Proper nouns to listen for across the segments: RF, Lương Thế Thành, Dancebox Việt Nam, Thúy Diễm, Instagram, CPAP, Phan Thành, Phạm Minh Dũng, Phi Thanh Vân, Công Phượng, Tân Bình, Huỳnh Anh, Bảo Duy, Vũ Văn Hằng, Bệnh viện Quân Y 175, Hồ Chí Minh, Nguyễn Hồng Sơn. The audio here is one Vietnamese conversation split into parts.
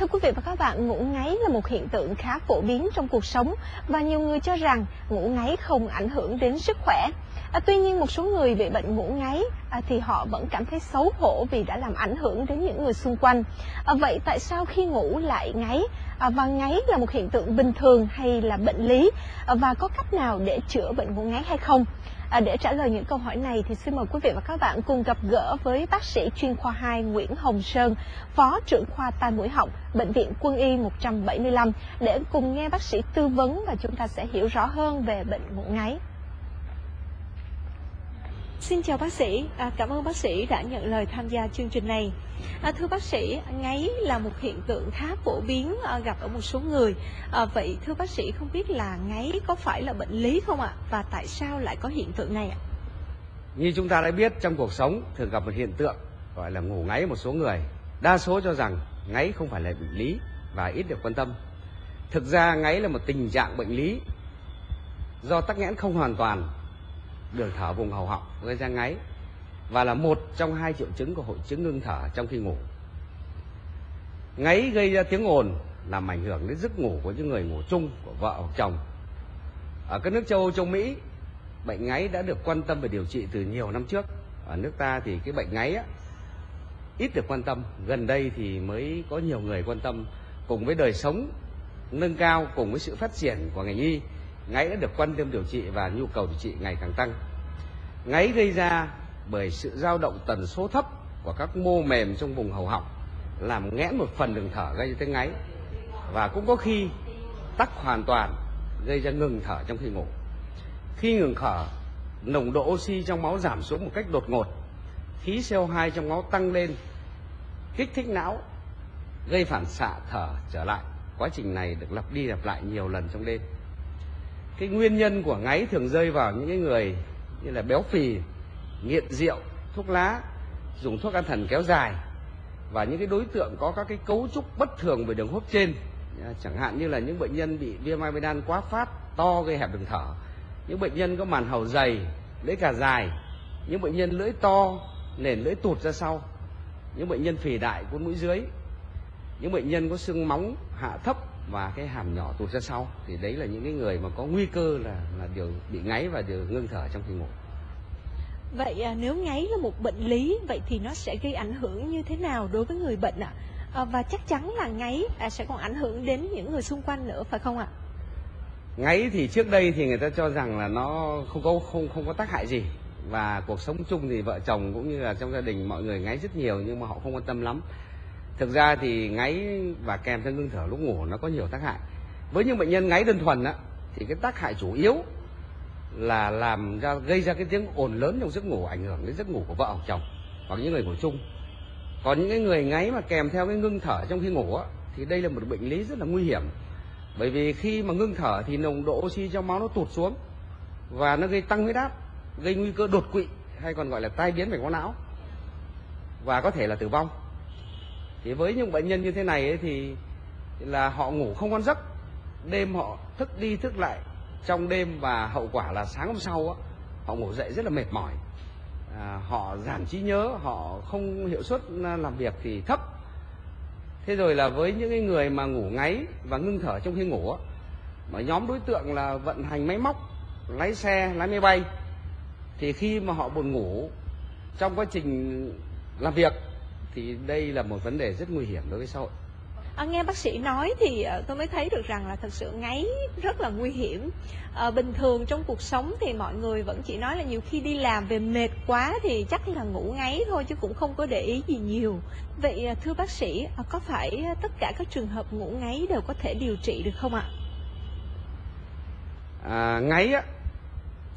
Thưa quý vị và các bạn, ngủ ngáy là một hiện tượng khá phổ biến trong cuộc sống và nhiều người cho rằng ngủ ngáy không ảnh hưởng đến sức khỏe. Tuy nhiên một số người bị bệnh ngủ ngáy thì họ vẫn cảm thấy xấu hổ vì đã làm ảnh hưởng đến những người xung quanh. Vậy tại sao khi ngủ lại ngáy? Và ngáy là một hiện tượng bình thường hay là bệnh lý? Và có cách nào để chữa bệnh ngủ ngáy hay không? Để trả lời những câu hỏi này thì xin mời quý vị và các bạn cùng gặp gỡ với bác sĩ chuyên khoa 2 Nguyễn Hồng Sơn, Phó trưởng khoa tai mũi họng, Bệnh viện Quân Y 175 để cùng nghe bác sĩ tư vấn và chúng ta sẽ hiểu rõ hơn về bệnh ngủ ngáy. Xin chào bác sĩ, cảm ơn bác sĩ đã nhận lời tham gia chương trình này. Thưa bác sĩ, ngáy là một hiện tượng khá phổ biến gặp ở một số người. Vậy thưa bác sĩ, không biết là ngáy có phải là bệnh lý không ạ? Và tại sao lại có hiện tượng này ạ? Như chúng ta đã biết, trong cuộc sống thường gặp một hiện tượng gọi là ngủ ngáy một số người. Đa số cho rằng ngáy không phải là bệnh lý và ít được quan tâm. Thực ra ngáy là một tình trạng bệnh lý do tắc nghẽn không hoàn toàn đường thở vùng hầu họng gây ra ngáy và là một trong 2 triệu chứng của hội chứng ngưng thở trong khi ngủ. Ngáy gây ra tiếng ồn làm ảnh hưởng đến giấc ngủ của những người ngủ chung, của vợ hoặc chồng. Ở các nước châu Âu, châu Mỹ, bệnh ngáy đã được quan tâm và điều trị từ nhiều năm trước. Ở nước ta thì cái bệnh ngáy ít được quan tâm, gần đây thì mới có nhiều người quan tâm. Cùng với đời sống nâng cao, cùng với sự phát triển của ngành y, ngáy đã được quan tâm điều trị và nhu cầu điều trị ngày càng tăng. Ngáy gây ra bởi sự dao động tần số thấp của các mô mềm trong vùng hầu họng làm nghẽn một phần đường thở gây ra tiếng ngáy, và cũng có khi tắc hoàn toàn gây ra ngừng thở trong khi ngủ. Khi ngừng thở, nồng độ oxy trong máu giảm xuống một cách đột ngột, khí CO2 trong máu tăng lên, kích thích não gây phản xạ thở trở lại. Quá trình này được lặp đi lặp lại nhiều lần trong đêm. Cái nguyên nhân của ngáy thường rơi vào những người như là béo phì, nghiện rượu, thuốc lá, dùng thuốc an thần kéo dài và những cái đối tượng có các cái cấu trúc bất thường về đường hô hấp trên, chẳng hạn như là những bệnh nhân bị viêm amidan quá phát to gây hẹp đường thở, những bệnh nhân có màn hầu dày, lưỡi cà dài, những bệnh nhân lưỡi to, nền lưỡi tụt ra sau, những bệnh nhân phì đại cuốn mũi dưới, những bệnh nhân có xương móng hạ thấp và cái hàm nhỏ tụt ra sau, thì đấy là những cái người mà có nguy cơ là điều bị ngáy và điều ngưng thở trong khi ngủ. Vậy nếu ngáy là một bệnh lý, vậy thì nó sẽ gây ảnh hưởng như thế nào đối với người bệnh ạ? Và chắc chắn là ngáy sẽ còn ảnh hưởng đến những người xung quanh nữa phải không ạ? Ngáy thì trước đây thì người ta cho rằng là nó không có tác hại gì, và cuộc sống chung thì vợ chồng cũng như là trong gia đình mọi người ngáy rất nhiều nhưng mà họ không quan tâm lắm. Thực ra thì ngáy và kèm theo ngưng thở lúc ngủ nó có nhiều tác hại. Với những bệnh nhân ngáy đơn thuần thì cái tác hại chủ yếu là gây ra cái tiếng ồn lớn trong giấc ngủ, ảnh hưởng đến giấc ngủ của vợ hoặc chồng hoặc những người ngủ chung. Còn những cái người ngáy mà kèm theo cái ngưng thở trong khi ngủ thì đây là một bệnh lý rất là nguy hiểm. Bởi vì khi mà ngưng thở thì nồng độ oxy trong máu nó tụt xuống và nó gây tăng huyết áp, gây nguy cơ đột quỵ hay còn gọi là tai biến mạch máu não và có thể là tử vong. Thì với những bệnh nhân như thế này thì là họ ngủ không ngon giấc, đêm họ thức đi thức lại trong đêm và hậu quả là sáng hôm sau họ ngủ dậy rất là mệt mỏi, họ giảm trí nhớ, họ không hiệu suất làm việc thì thấp. Thế rồi là với những người mà ngủ ngáy và ngưng thở trong khi ngủ mà nhóm đối tượng là vận hành máy móc, lái xe, lái máy bay, thì khi mà họ buồn ngủ trong quá trình làm việc thì đây là một vấn đề rất nguy hiểm đối với xã hội. Nghe bác sĩ nói thì tôi mới thấy được rằng là thật sự ngáy rất là nguy hiểm. Bình thường trong cuộc sống thì mọi người vẫn chỉ nói là nhiều khi đi làm về mệt quá thì chắc là ngủ ngáy thôi chứ cũng không có để ý gì nhiều. Vậy thưa bác sĩ, có phải tất cả các trường hợp ngủ ngáy đều có thể điều trị được không ạ? Ngáy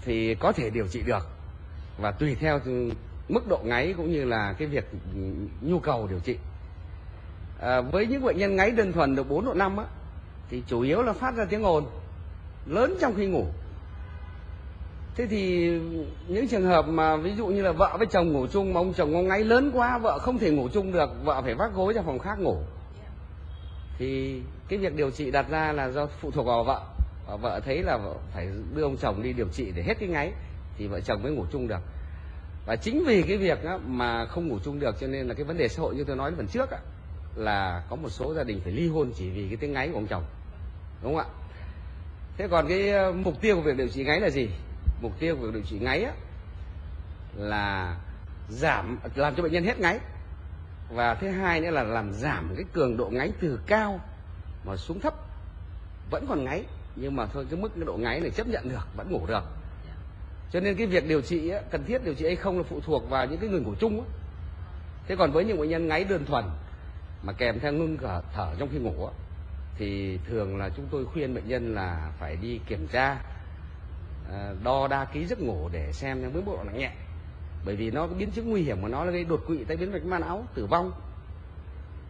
thì có thể điều trị được và tùy theo mức độ ngáy cũng như là cái việc nhu cầu điều trị. Với những bệnh nhân ngáy đơn thuần được 4 độ 5 thì chủ yếu là phát ra tiếng ồn lớn trong khi ngủ. Thế thì những trường hợp mà ví dụ như là vợ với chồng ngủ chung mà ông chồng ông ngáy lớn quá, vợ không thể ngủ chung được, vợ phải vác gối ra phòng khác ngủ, thì cái việc điều trị đặt ra là do phụ thuộc vào vợ, và vợ thấy là phải đưa ông chồng đi điều trị để hết cái ngáy thì vợ chồng mới ngủ chung được. Và chính vì cái việc mà không ngủ chung được cho nên là cái vấn đề xã hội như tôi nói lần trước là có một số gia đình phải ly hôn chỉ vì cái tiếng ngáy của ông chồng, đúng không ạ? Thế còn cái mục tiêu của việc điều trị ngáy là gì? Mục tiêu của việc điều trị ngáy là làm cho bệnh nhân hết ngáy, và thứ hai nữa là làm giảm cái cường độ ngáy từ cao mà xuống thấp. Vẫn còn ngáy nhưng mà thôi cái mức cái độ ngáy này chấp nhận được, vẫn ngủ được. Cho nên cái việc điều trị cần thiết điều trị hay không là phụ thuộc vào những cái người ngủ chung. Thế còn với những bệnh nhân ngáy đơn thuần mà kèm theo ngưng thở trong khi ngủ thì thường là chúng tôi khuyên bệnh nhân là phải đi kiểm tra đo đa ký giấc ngủ để xem mức độ nặng nhẹ. Bởi vì nó cái biến chứng nguy hiểm của nó là gây đột quỵ, tai biến mạch máu não, tử vong.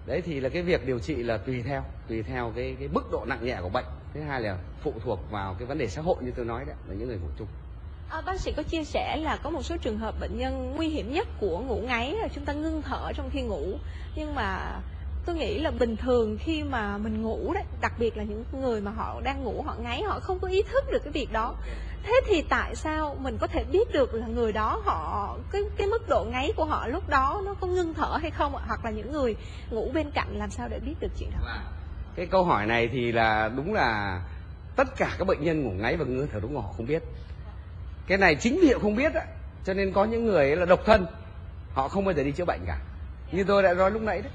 Đấy thì là cái việc điều trị là tùy theo cái mức độ nặng nhẹ của bệnh. Thứ hai là phụ thuộc vào cái vấn đề xã hội như tôi nói đấy, là những người ngủ chung. Bác sĩ có chia sẻ là có một số trường hợp bệnh nhân nguy hiểm nhất của ngủ ngáy là chúng ta ngưng thở trong khi ngủ. Nhưng mà tôi nghĩ là bình thường khi mà mình ngủ đấy, đặc biệt là những người mà họ đang ngủ họ ngáy, họ không có ý thức được cái việc đó. Thế thì tại sao mình có thể biết được là người đó họ cái mức độ ngáy của họ lúc đó nó có ngưng thở hay không ạ? Hoặc là những người ngủ bên cạnh làm sao để biết được chuyện đó? Cái câu hỏi này thì là đúng là tất cả các bệnh nhân ngủ ngáy và ngưng thở lúc ngủ họ không biết. Cái này chính vì họ không biết, cho nên có những người là độc thân, họ không bao giờ đi chữa bệnh cả. Như tôi đã nói lúc nãy đấy,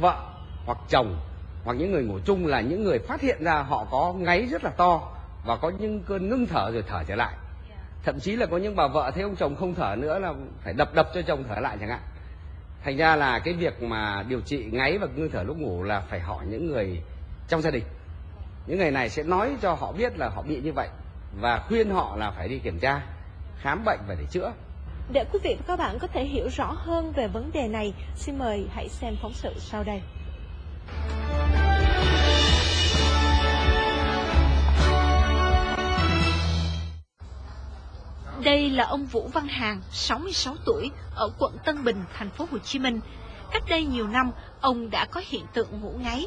vợ hoặc chồng hoặc những người ngủ chung là những người phát hiện ra họ có ngáy rất là to và có những cơn ngưng thở rồi thở trở lại. Thậm chí là có những bà vợ thấy ông chồng không thở nữa là phải đập cho chồng thở lại chẳng hạn. Thành ra là cái việc mà điều trị ngáy và ngưng thở lúc ngủ là phải hỏi những người trong gia đình. Những người này sẽ nói cho họ biết là họ bị như vậy và khuyên họ là phải đi kiểm tra, khám bệnh và để chữa. Để quý vị và các bạn có thể hiểu rõ hơn về vấn đề này, xin mời hãy xem phóng sự sau đây. Đây là ông Vũ Văn Hằng, 66 tuổi, ở quận Tân Bình, thành phố Hồ Chí Minh. Cách đây nhiều năm, ông đã có hiện tượng ngủ ngáy.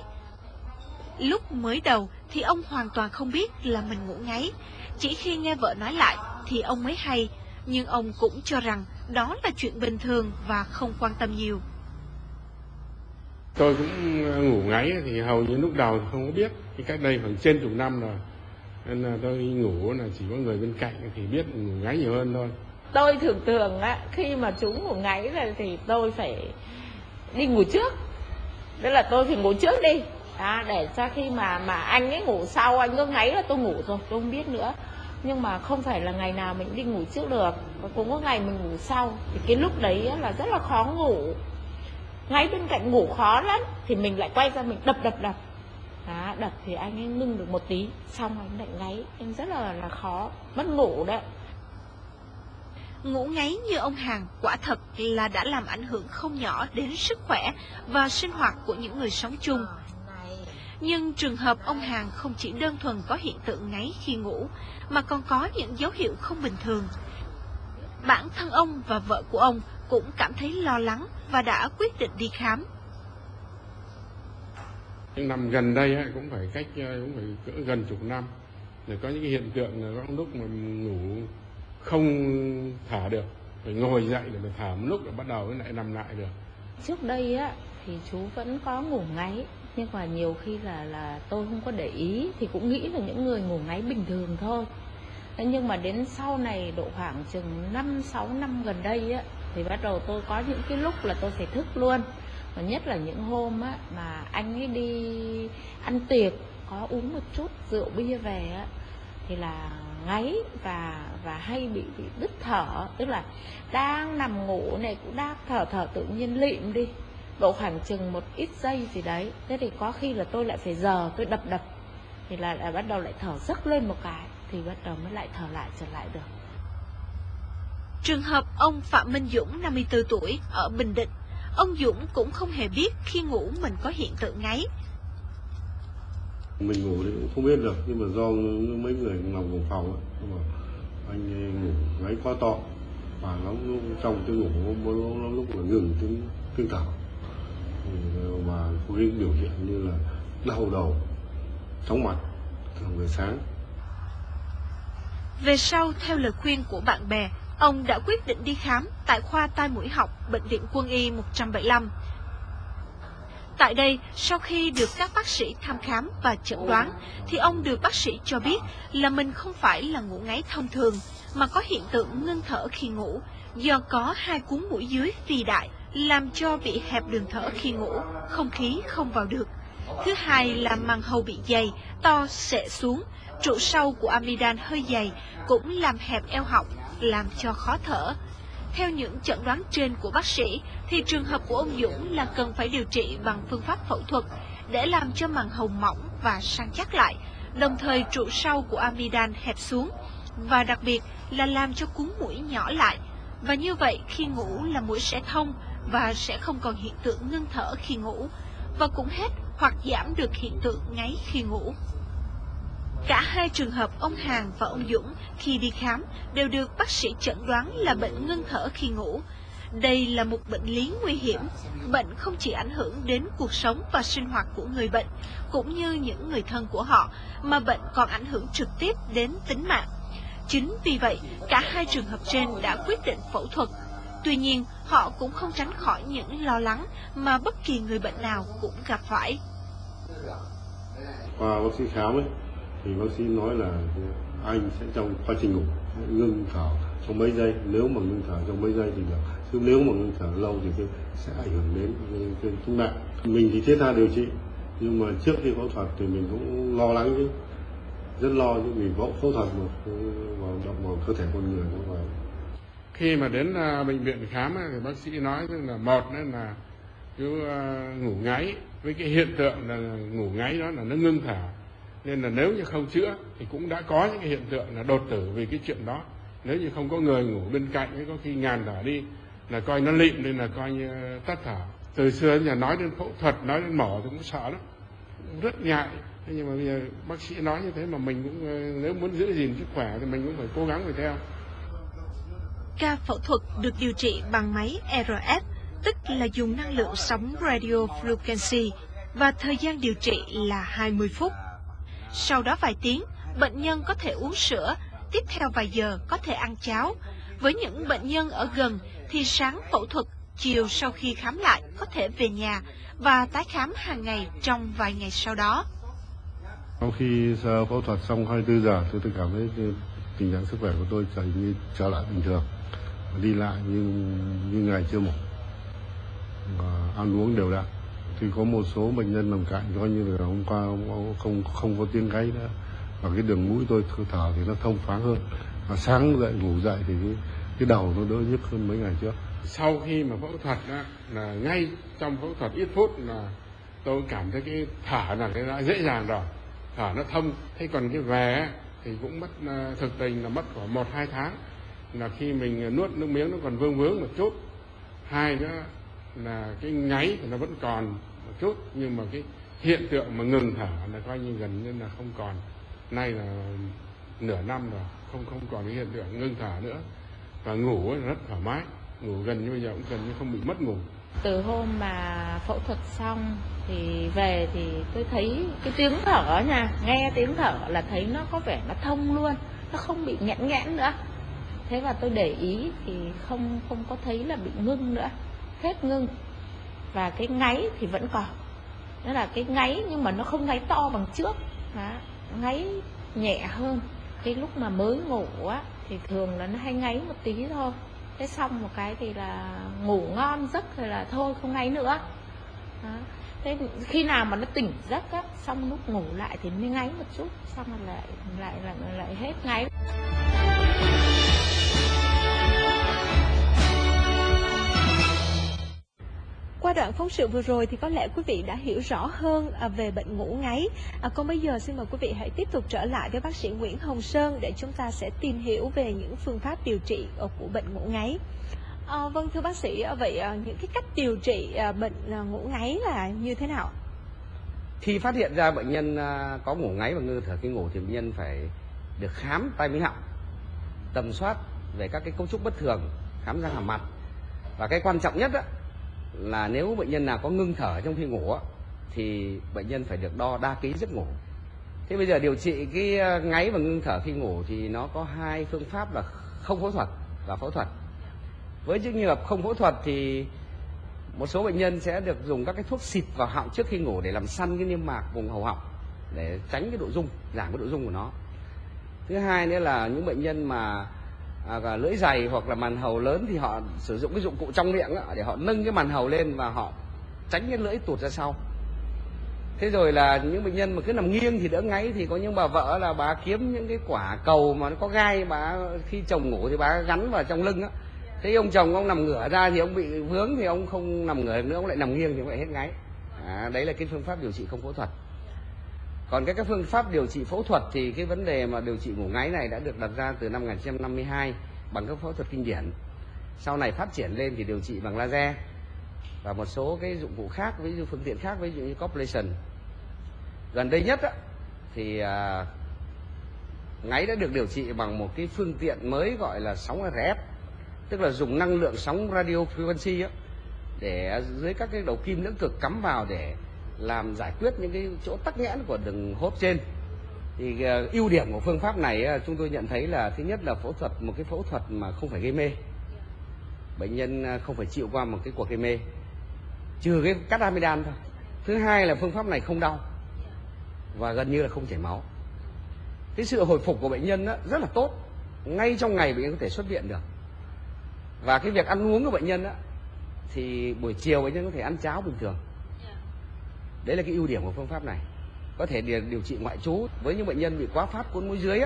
Lúc mới đầu thì ông hoàn toàn không biết là mình ngủ ngáy. Chỉ khi nghe vợ nói lại thì ông mới hay, nhưng ông cũng cho rằng đó là chuyện bình thường và không quan tâm nhiều. Tôi cũng ngủ ngáy thì hầu như lúc đầu không có biết. Thì cách đây khoảng trên chục năm rồi. Nên là tôi ngủ là chỉ có người bên cạnh thì biết ngủ ngáy nhiều hơn thôi. Tôi thường á, khi mà chúng ngủ ngáy rồi thì tôi phải đi ngủ trước. Tức là tôi phải ngủ trước đi. À, để cho khi mà anh ấy ngủ sau, anh cứ ngáy là tôi ngủ rồi, tôi không biết nữa. Nhưng mà không phải là ngày nào mình đi ngủ trước được, và cũng có ngày mình ngủ sau. Thì cái lúc đấy là rất là khó ngủ. Ngay bên cạnh ngủ khó lắm, thì mình lại quay ra mình đập. À, đập thì anh ấy ngưng được một tí, xong anh lại ngáy, em rất là khó, mất ngủ đấy. Ngủ ngáy như ông Hằng quả thật là đã làm ảnh hưởng không nhỏ đến sức khỏe và sinh hoạt của những người sống chung. Nhưng trường hợp ông Hằng không chỉ đơn thuần có hiện tượng ngáy khi ngủ, mà còn có những dấu hiệu không bình thường. Bản thân ông và vợ của ông cũng cảm thấy lo lắng và đã quyết định đi khám. Những năm gần đây cũng phải cỡ gần chục năm, rồi có những cái hiện tượng là có lúc mà ngủ không thở được, phải ngồi dậy để thở một lúc rồi bắt đầu lại nằm lại được. Trước đây thì chú vẫn có ngủ ngáy, nhưng mà nhiều khi là tôi không có để ý thì cũng nghĩ là những người ngủ ngáy bình thường thôi. Nhưng mà đến sau này độ khoảng chừng 5-6 năm gần đây thì bắt đầu tôi có những cái lúc là tôi phải thức luôn. Và nhất là những hôm mà anh ấy đi ăn tiệc có uống một chút rượu bia về thì là ngáy và hay bị đứt thở, tức là đang nằm ngủ này cũng đang thở tự nhiên lịm đi. Độ khoảng chừng một ít giây gì đấy. Thế thì có khi là tôi lại phải giờ tôi đập. Thì là bắt đầu lại thở rấc lên một cái. Thì bắt đầu mới lại thở lại trở lại được. Trường hợp ông Phạm Minh Dũng, 54 tuổi, ở Bình Định. Ông Dũng cũng không hề biết khi ngủ mình có hiện tượng ngáy. Mình ngủ thì cũng không biết được. Nhưng mà do mấy người nằm cùng phòng anh ngủ ngáy quá to. Và nó trong cái ngủ nó lúc là ngừng tiếng thở. Mà có cái biểu hiện như là đau đầu, chóng mặt thường về sáng. Về sau theo lời khuyên của bạn bè, ông đã quyết định đi khám tại khoa tai mũi họng Bệnh viện Quân Y 175. Tại đây, sau khi được các bác sĩ thăm khám và chẩn đoán, thì ông được bác sĩ cho biết là mình không phải là ngủ ngáy thông thường, mà có hiện tượng ngưng thở khi ngủ, do có hai cuống mũi dưới phi đại, làm cho bị hẹp đường thở khi ngủ, không khí không vào được. Thứ hai là màng hầu bị dày, to, xệ xuống, trụ sau của amidan hơi dày, cũng làm hẹp eo họng, làm cho khó thở. Theo những chẩn đoán trên của bác sĩ, thì trường hợp của ông Dũng là cần phải điều trị bằng phương pháp phẫu thuật để làm cho màng hầu mỏng và săn chắc lại, đồng thời trụ sau của amidan hẹp xuống, và đặc biệt là làm cho cuống mũi nhỏ lại. Và như vậy khi ngủ là mũi sẽ thông và sẽ không còn hiện tượng ngưng thở khi ngủ, và cũng hết hoặc giảm được hiện tượng ngáy khi ngủ. Cả hai trường hợp ông Hằng và ông Dũng khi đi khám đều được bác sĩ chẩn đoán là bệnh ngưng thở khi ngủ. Đây là một bệnh lý nguy hiểm, bệnh không chỉ ảnh hưởng đến cuộc sống và sinh hoạt của người bệnh, cũng như những người thân của họ, mà bệnh còn ảnh hưởng trực tiếp đến tính mạng. Chính vì vậy, cả hai trường hợp trên đã quyết định phẫu thuật. Tuy nhiên, họ cũng không tránh khỏi những lo lắng mà bất kỳ người bệnh nào cũng gặp phải. Qua bác sĩ khám ấy, thì bác sĩ nói là anh sẽ trong quá trình ngủ ngưng thở trong mấy giây. Nếu mà ngưng thở trong mấy giây thì được, chứ nếu mà ngưng thở lâu thì sẽ ảnh hưởng đến tính mạng. Mình thì thiết tha điều trị, nhưng mà trước khi phẫu thuật thì mình cũng lo lắng chứ. Rất lo chứ, vì phẫu thuật mà vào động vào cơ thể con người nó vào. Khi mà đến bệnh viện khám thì bác sĩ nói là một là cứ ngủ ngáy, với cái hiện tượng là ngủ ngáy đó là nó ngưng thở, nên là nếu như không chữa thì cũng đã có những cái hiện tượng là đột tử vì cái chuyện đó. Nếu như không có người ngủ bên cạnh ấy, có khi ngàn thở đi là coi nó lịm, nên là coi như tắt thở. Từ xưa nhà nói đến phẫu thuật, nói đến mổ thì cũng sợ lắm, rất ngại. Nhưng mà bây giờ bác sĩ nói như thế mà mình cũng, nếu muốn giữ gìn sức khỏe thì mình cũng phải cố gắng phải theo. Ca phẫu thuật được điều trị bằng máy RF, tức là dùng năng lượng sóng radiofrequency, và thời gian điều trị là 20 phút. Sau đó vài tiếng, bệnh nhân có thể uống sữa, tiếp theo vài giờ có thể ăn cháo. Với những bệnh nhân ở gần thì sáng phẫu thuật, chiều sau khi khám lại có thể về nhà và tái khám hàng ngày trong vài ngày sau đó. Sau khi phẫu thuật xong 24 giờ, tôi cảm thấy tình trạng sức khỏe của tôi trở lại bình thường, đi lại như ngày chưa mổ, và ăn uống đều đặn. Thì có một số bệnh nhân nằm cạnh coi như là hôm qua không có tiếng gáy nữa, và cái đường mũi tôi thở thì nó thông thoáng hơn, và sáng dậy ngủ dậy thì cái đầu nó đỡ nhức hơn mấy ngày trước. Sau khi mà phẫu thuật đó, là ngay trong phẫu thuật ít phút là tôi cảm thấy cái thở là cái đã dễ dàng rồi, thở nó thông. Thế còn cái về thì cũng mất, thực tình là mất khoảng 1-2 tháng, là khi mình nuốt nước miếng nó còn vương vướng một chút. Hai nữa là cái ngáy thì nó vẫn còn một chút, nhưng mà cái hiện tượng mà ngừng thở là coi như gần như là không còn. Nay là nửa năm rồi, không còn cái hiện tượng ngừng thở nữa, và ngủ rất thoải mái, ngủ gần như bây giờ cũng gần như không bị mất ngủ. Từ hôm mà phẫu thuật xong thì về thì tôi thấy cái tiếng thở nha, nghe tiếng thở là thấy nó có vẻ nó thông luôn, nó không bị nghẽn nghẽn nữa. Thế và tôi để ý thì không có thấy là bị ngưng nữa, hết ngưng. Và cái ngáy thì vẫn còn, đó là cái ngáy nhưng mà nó không ngáy to bằng trước, ngáy nhẹ hơn. Cái lúc mà mới ngủ á thì thường là nó hay ngáy một tí thôi. Thế xong một cái thì là ngủ ngon giấc rồi là thôi không ngáy nữa. Đó. Thế khi nào mà nó tỉnh giấc á, xong lúc ngủ lại thì mới ngáy một chút, xong rồi lại hết ngáy. Qua đoạn phóng sự vừa rồi thì có lẽ quý vị đã hiểu rõ hơn về bệnh ngủ ngáy. Còn bây giờ xin mời quý vị hãy tiếp tục trở lại với bác sĩ Nguyễn Hồng Sơn để chúng ta sẽ tìm hiểu về những phương pháp điều trị của bệnh ngủ ngáy. Vâng, thưa bác sĩ, vậy những cái cách điều trị bệnh ngủ ngáy là như thế nào? Khi phát hiện ra bệnh nhân có ngủ ngáy và ngư thở khi ngủ thì bệnh nhân phải được khám tai mũi họng, tầm soát về các cái cấu trúc bất thường, khám răng hàm mặt. Và cái quan trọng nhất đó, là nếu bệnh nhân nào có ngưng thở trong khi ngủ thì bệnh nhân phải được đo đa ký giấc ngủ. Thế bây giờ điều trị cái ngáy và ngưng thở khi ngủ thì nó có hai phương pháp là không phẫu thuật và phẫu thuật. Với trường hợp không phẫu thuật thì Một số bệnh nhân sẽ được dùng các cái thuốc xịt vào họng trước khi ngủ để làm săn cái niêm mạc vùng hầu họng, để tránh cái độ rung, giảm cái độ rung của nó. Thứ hai nữa là những bệnh nhân mà lưỡi dày hoặc là màn hầu lớn thì họ sử dụng cái dụng cụ trong miệng để họ nâng cái màn hầu lên và họ tránh cái lưỡi tụt ra sau. Thế rồi là những bệnh nhân mà cứ nằm nghiêng thì đỡ ngáy, thì có những bà vợ là bà kiếm những cái quả cầu mà nó có gai, bà khi chồng ngủ thì bà gắn vào trong lưng á. Thế ông chồng ông nằm ngửa ra thì ông bị vướng, thì ông không nằm ngửa nữa, ông lại nằm nghiêng thì ông lại hết ngáy. Đấy là cái phương pháp điều trị không phẫu thuật. Còn các phương pháp điều trị phẫu thuật thì cái vấn đề mà điều trị ngủ ngáy này đã được đặt ra từ năm 1952 bằng các phẫu thuật kinh điển. Sau này phát triển lên thì điều trị bằng laser và một số cái dụng cụ khác, ví dụ phương tiện khác, ví dụ như copulation. Gần đây nhất thì ngáy đã được điều trị bằng một cái phương tiện mới gọi là sóng RF, tức là dùng năng lượng sóng radio frequency để dưới các cái đầu kim lưỡng cực cắm vào để làm giải quyết những cái chỗ tắc nghẽn của đường hốp trên. Thì ưu điểm của phương pháp này chúng tôi nhận thấy là thứ nhất là phẫu thuật, một cái phẫu thuật mà không phải gây mê, bệnh nhân không phải chịu qua một cái cuộc gây mê, trừ cái cắt amidan thôi. Thứ hai là phương pháp này không đau và gần như là không chảy máu. Cái sự hồi phục của bệnh nhân rất là tốt, ngay trong ngày bệnh nhân có thể xuất viện được. Và cái việc ăn uống của bệnh nhân thì buổi chiều bệnh nhân có thể ăn cháo bình thường. Đấy là cái ưu điểm của phương pháp này. Có thể điều trị ngoại trú với những bệnh nhân bị quá phát cuốn mũi dưới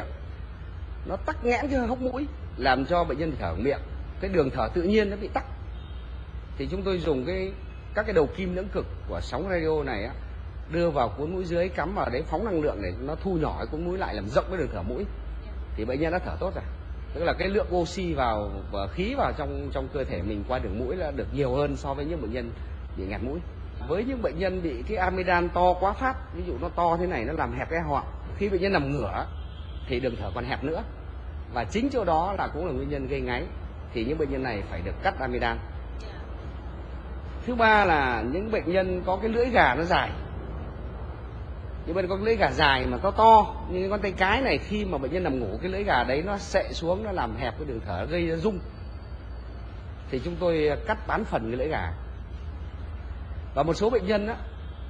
nó tắc nghẽn cái hốc mũi, làm cho bệnh nhân thở miệng, cái đường thở tự nhiên nó bị tắc. Thì chúng tôi dùng các cái đầu kim lưỡng cực của sóng radio này đưa vào cuốn mũi dưới, cắm vào đấy, phóng năng lượng để nó thu nhỏ cuốn mũi lại, làm rộng cái đường thở mũi. Thì bệnh nhân đã thở tốt rồi. Tức là cái lượng oxy vào và khí vào trong cơ thể mình qua đường mũi là được nhiều hơn so với những bệnh nhân bị nghẹt mũi. Với những bệnh nhân bị cái amidan to quá phát, ví dụ nó to thế này, nó làm hẹp cái họng, khi bệnh nhân nằm ngửa thì đường thở còn hẹp nữa, và chính chỗ đó là cũng là nguyên nhân gây ngáy. Thì những bệnh nhân này phải được cắt amidan. Thứ ba là những bệnh nhân có cái lưỡi gà nó dài, những bệnh nhân có lưỡi gà dài mà nó to như con tay cái này, khi mà bệnh nhân nằm ngủ cái lưỡi gà đấy nó xệ xuống, nó làm hẹp cái đường thở, gây ra rung. Thì chúng tôi cắt bán phần cái lưỡi gà. Và một số bệnh nhân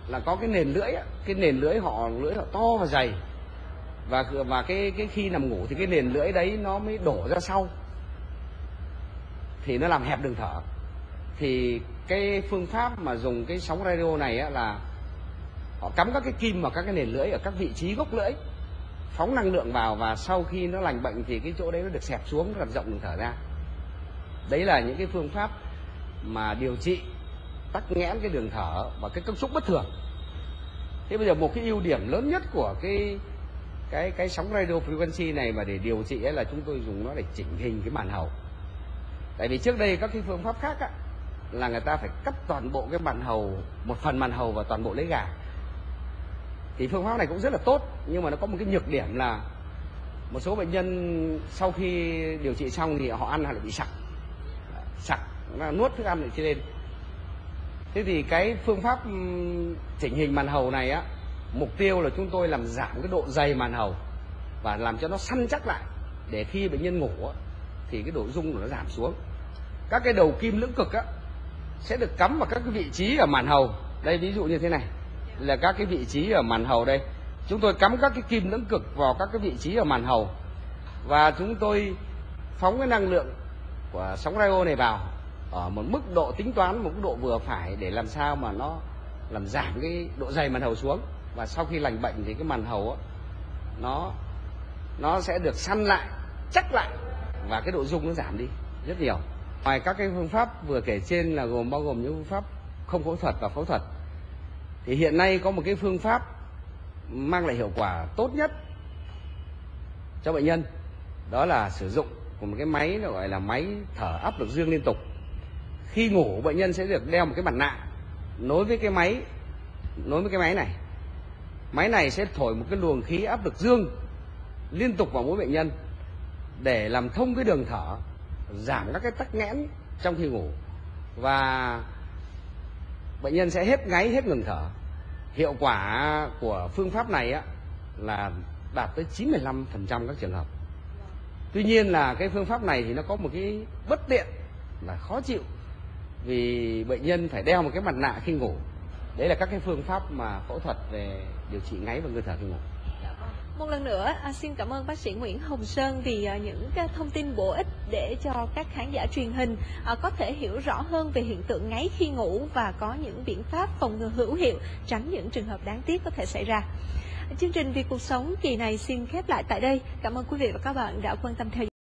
là có cái nền lưỡi, lưỡi họ to và dày, và cái khi nằm ngủ thì cái nền lưỡi đấy nó mới đổ ra sau, thì nó làm hẹp đường thở. Thì cái phương pháp mà dùng cái sóng radio này là họ cắm các cái kim vào các cái nền lưỡi ở các vị trí gốc lưỡi, phóng năng lượng vào, và sau khi nó lành bệnh thì cái chỗ đấy nó được xẹp xuống, làm rộng đường thở ra. Đấy là những cái phương pháp mà điều trị tắc nghẽn cái đường thở và cái cấu trúc bất thường. Thế bây giờ một cái ưu điểm lớn nhất của cái sóng radio frequency này mà để điều trị là chúng tôi dùng nó để chỉnh hình cái màn hầu. Tại vì trước đây các cái phương pháp khác là người ta phải cắt toàn bộ cái màn hầu, một phần màn hầu và toàn bộ lưỡi gà. Thì phương pháp này cũng rất là tốt, nhưng mà nó có một cái nhược điểm là một số bệnh nhân sau khi điều trị xong thì họ ăn lại bị sặc, nuốt thức ăn lại trên lên. Thế thì cái phương pháp chỉnh hình màn hầu này mục tiêu là chúng tôi làm giảm cái độ dày màn hầu và làm cho nó săn chắc lại, để khi bệnh nhân ngủ thì cái độ rung của nó giảm xuống. Các cái đầu kim lưỡng cực sẽ được cắm vào các cái vị trí ở màn hầu. Đây ví dụ như thế này là các cái vị trí ở màn hầu đây. Chúng tôi cắm các cái kim lưỡng cực vào các cái vị trí ở màn hầu, và chúng tôi phóng cái năng lượng của sóng radio này vào ở một mức độ tính toán, một mức độ vừa phải, để làm sao mà nó làm giảm cái độ dày màn hầu xuống. Và sau khi lành bệnh thì cái màn hầu nó sẽ được săn lại, chắc lại, và cái độ rung nó giảm đi rất nhiều. Ngoài các cái phương pháp vừa kể trên là bao gồm những phương pháp không phẫu thuật và phẫu thuật, thì hiện nay có một cái phương pháp mang lại hiệu quả tốt nhất cho bệnh nhân, đó là sử dụng của một cái máy gọi là máy thở áp lực dương liên tục. Khi ngủ bệnh nhân sẽ được đeo một cái mặt nạ nối với cái máy này. Máy này sẽ thổi một cái luồng khí áp lực dương liên tục vào mũi bệnh nhân để làm thông cái đường thở, giảm các cái tắc nghẽn trong khi ngủ, và bệnh nhân sẽ hết ngáy, hết ngừng thở. Hiệu quả của phương pháp này là đạt tới 95% các trường hợp. Tuy nhiên là cái phương pháp này thì nó có một cái bất tiện là khó chịu. vì bệnh nhân phải đeo một cái mặt nạ khi ngủ. Đấy là các cái phương pháp mà phẫu thuật về điều trị ngáy và ngưng thở khi ngủ. Một lần nữa xin cảm ơn bác sĩ Nguyễn Hồng Sơn vì những thông tin bổ ích để cho các khán giả truyền hình có thể hiểu rõ hơn về hiện tượng ngáy khi ngủ và có những biện pháp phòng ngừa hữu hiệu, tránh những trường hợp đáng tiếc có thể xảy ra. Chương trình Vì Cuộc Sống kỳ này xin khép lại tại đây. Cảm ơn quý vị và các bạn đã quan tâm theo dõi.